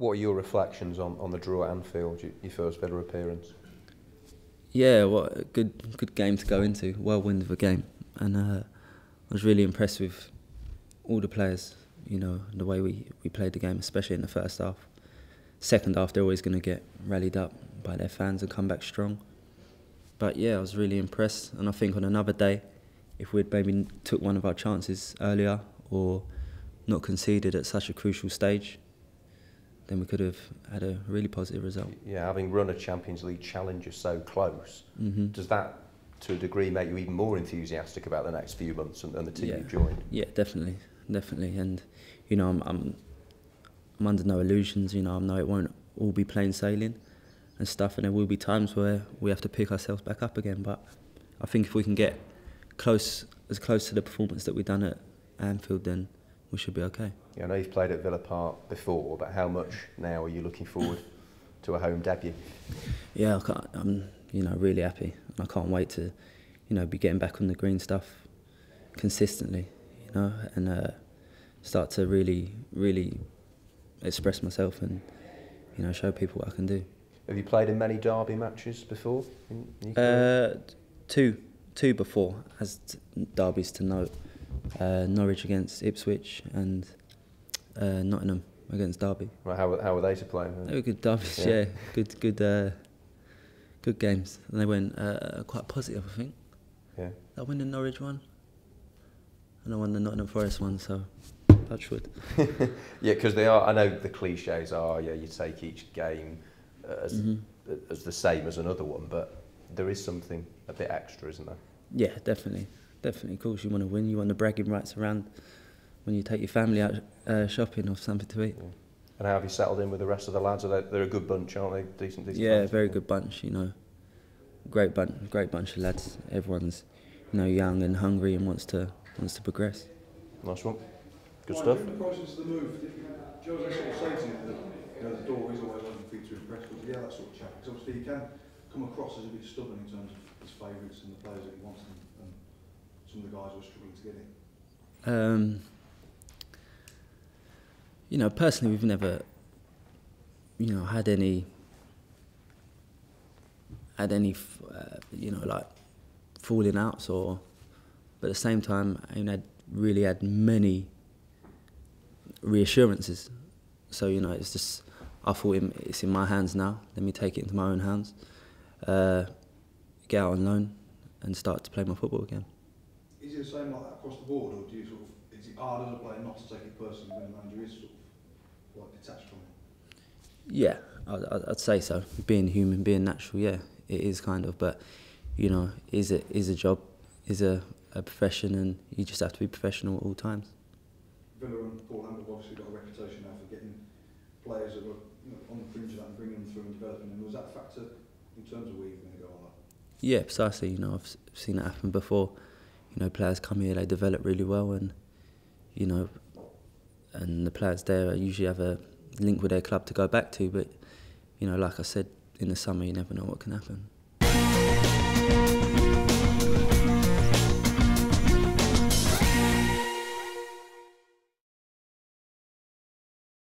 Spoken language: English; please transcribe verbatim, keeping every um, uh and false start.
What are your reflections on, on the draw at Anfield, your first Villa appearance? Yeah, what a good good game to go into, whirlwind of a game, and uh, I was really impressed with all the players. You know, the way we we played the game, especially in the first half. Second half, they're always going to get rallied up by their fans and come back strong. But yeah, I was really impressed, and I think on another day, if we'd maybe took one of our chances earlier or not conceded at such a crucial stage, then we could have had a really positive result. Yeah, having run a Champions League challenger so close, mm-hmm. does that to a degree make you even more enthusiastic about the next few months and, and the team yeah. you've joined? Yeah, definitely, definitely. And you know, I'm, I'm I'm under no illusions. You know, I know it won't all be plain sailing and stuff, and there will be times where we have to pick ourselves back up again. But I think if we can get close, as close to the performance that we've done at Anfield, then we should be okay. Yeah, I know you've played at Villa Park before, but how much now are you looking forward to a home debut? Yeah, I can't, I'm you know really happy, and I can't wait to you know be getting back on the green stuff consistently, you know, and uh, start to really, really express myself and you know show people what I can do. Have you played in many Derby matches before? In uh, two, two before as derbies to note. Uh, Norwich against Ipswich and uh, Nottingham against Derby. Well, how were, how were they to play? They were good derbies, yeah. yeah. Good, good, uh, good games, and they went uh, quite positive, I think. Yeah. I won the Norwich one, and I won the Nottingham Forest one, so touch wood. Yeah, because they are. I know the cliches are, yeah, you take each game as mm-hmm. as the same as another one, but there is something a bit extra, isn't there? Yeah, definitely. Definitely, of course, you want to win. You want the bragging rights around when you take your family out uh, shopping or something to eat. Yeah. And how have you settled in with the rest of the lads? Are they, they're a good bunch, aren't they? Decent, decent. Yeah, very good bunch. You know, great bunch, great bunch of lads. Everyone's, you know, young and hungry and wants to wants to progress. Nice one, good well, stuff. During the process of the move, did Jose sort of say to you that you know the door is always open for you to impress? But yeah, that sort of chat. Because obviously, he can come across as a bit stubborn in terms of his favourites and the players that he wants. Them. Some of the guys were struggling to get in? Um, you know, personally, we've never, you know, had any, had any, uh, you know, like falling outs or, but at the same time, I mean, I'd really had many reassurances. So, you know, it's just, I thought it's in my hands now, let me take it into my own hands, uh, get out on loan and start to play my football again. Is it the same like that across the board, or do you sort of, is it hard as a player not to take it personally when a manager is sort of like detached from it? Yeah, I'd, I'd say so. Being human, being natural, yeah, it is kind of. But you know, is it is a job, is a, a profession, and you just have to be professional at all times. Villa and Paul Lambert have obviously got a reputation now for getting players that were you know, on the fringe of that and bringing them through and developing them. Was that a factor in terms of where you're going to go on that? Yeah, precisely. You know, I've seen it happen before. You know, players come here, they develop really well, and you know, and the players there usually have a link with their club to go back to. But you know, like I said, in the summer, you never know what can happen.